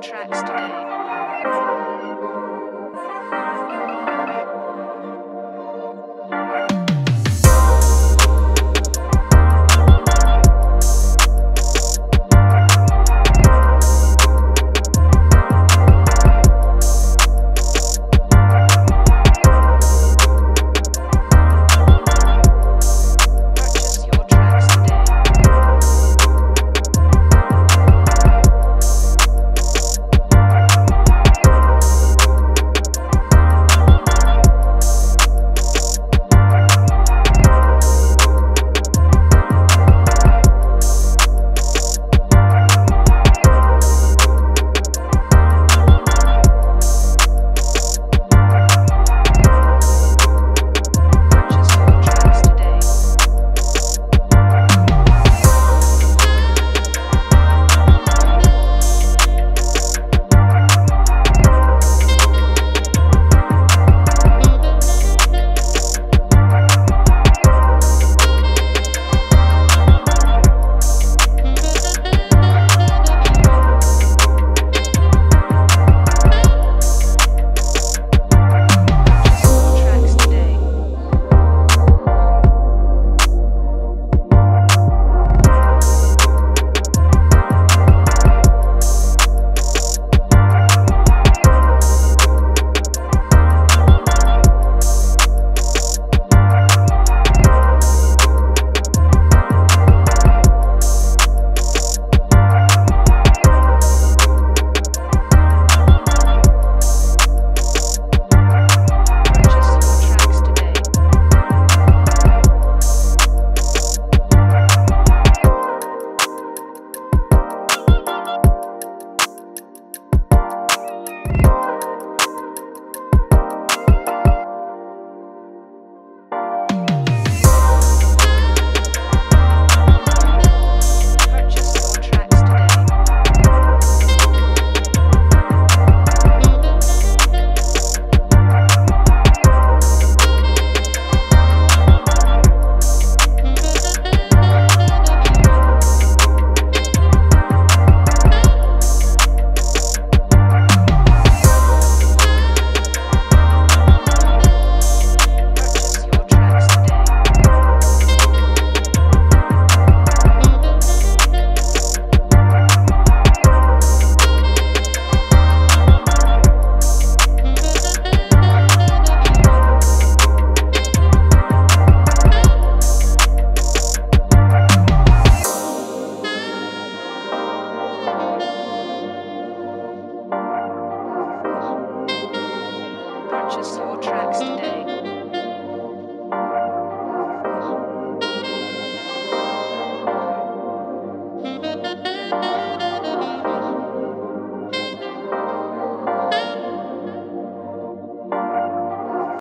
tracks to play.